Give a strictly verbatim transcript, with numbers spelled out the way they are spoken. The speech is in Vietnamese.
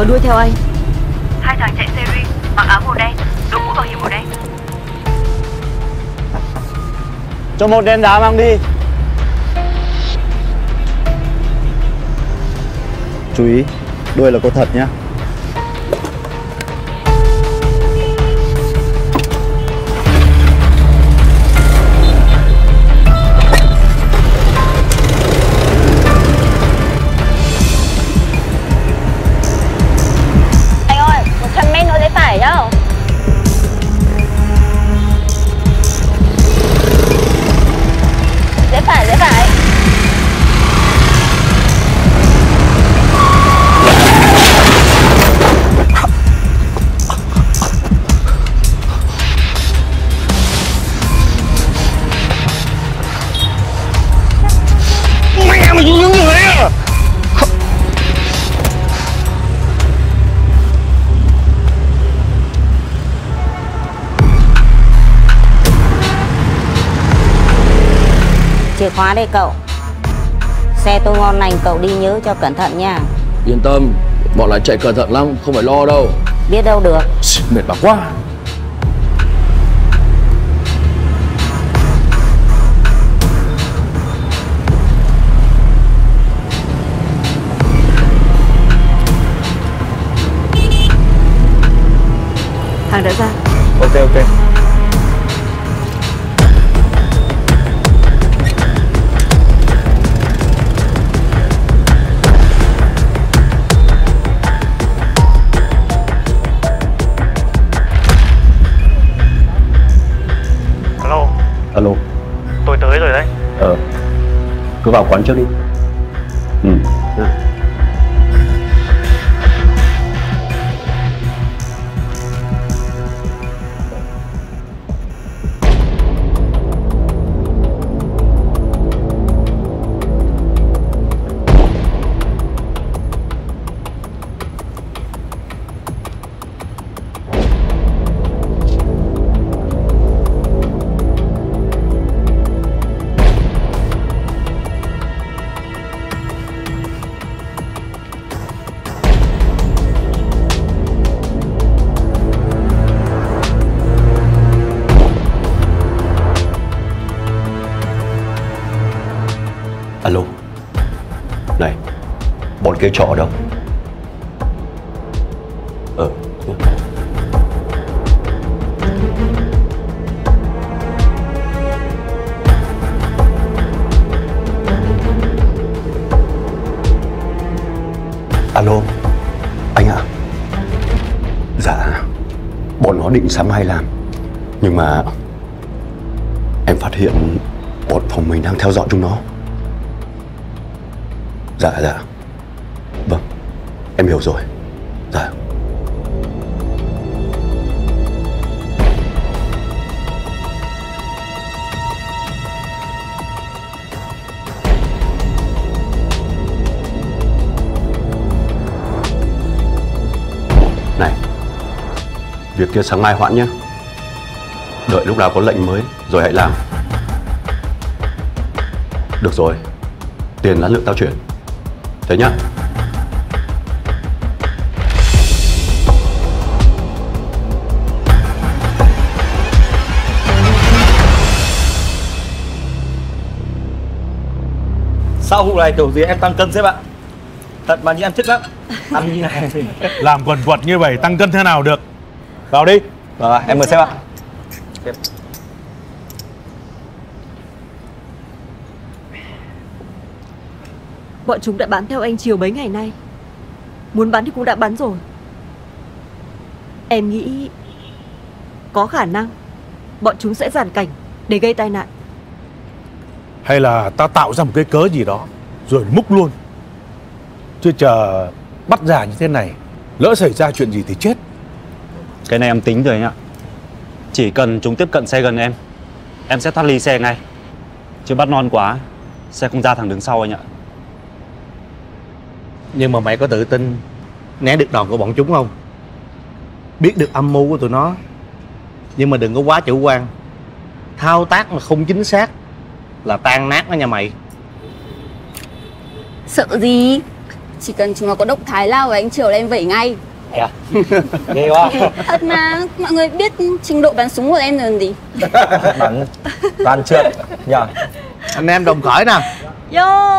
có đuôi theo anh. Hai thằng chạy series, mặc áo màu đen, đội mũ bảo hiểm màu đen. Cho một đen đá mang đi. Chú ý, đuôi là có thật nhá. Chìa khóa đây cậu. Xe tôi ngon lành, cậu đi nhớ cho cẩn thận nha. Yên tâm, bọn lại chạy cẩn thận lắm, không phải lo đâu. Biết đâu được. Mệt bà quá. Hàng đã ra. Ok ok. Alo. Tôi tới rồi đấy. Ờ. Cứ vào quán trước đi. Ừ. À. Alo. Này, bọn kia trọ ở đâu? Ờ Alo, anh ạ. À? Dạ, bọn nó định sáng mai làm. Nhưng mà em phát hiện bọn phòng mình đang theo dõi chúng nó. Dạ, dạ. Vâng, em hiểu rồi. Dạ. Này, việc kia sáng mai hoãn nhé. Đợi lúc nào có lệnh mới rồi hãy làm. Được rồi, tiền lãi lượng tao chuyển. Thế nhá. Sau vụ này kiểu gì em tăng cân sếp ạ. Thật mà như em thích lắm. Ăn như này làm quần quật như vậy tăng cân thế nào được. Vào đi. Rồi em mời sếp ạ. Bọn chúng đã bám theo anh chiều mấy ngày nay. Muốn bắn thì cũng đã bắn rồi. Em nghĩ có khả năng bọn chúng sẽ dàn cảnh để gây tai nạn. Hay là ta tạo ra một cái cớ gì đó rồi múc luôn. Chứ chờ bắt giả như thế này, lỡ xảy ra chuyện gì thì chết. Cái này em tính rồi anh ạ. Chỉ cần chúng tiếp cận xe gần em, em sẽ thoát ly xe ngay. Chứ bắt non quá, xe không ra thẳng đứng sau anh ạ. Nhưng mà mày có tự tin né được đòn của bọn chúng không? Biết được âm mưu của tụi nó, nhưng mà đừng có quá chủ quan. Thao tác mà không chính xác là tan nát đó nha mày. Sợ gì? Chỉ cần chúng nó có động thái lao vào anh Triều là em vẩy ngay. Thế à? Ghê quá. Thật mà, mọi người biết trình độ bắn súng của em là gì? Bắn toàn trượt nhờ. Anh em đồng khởi nào. Yo.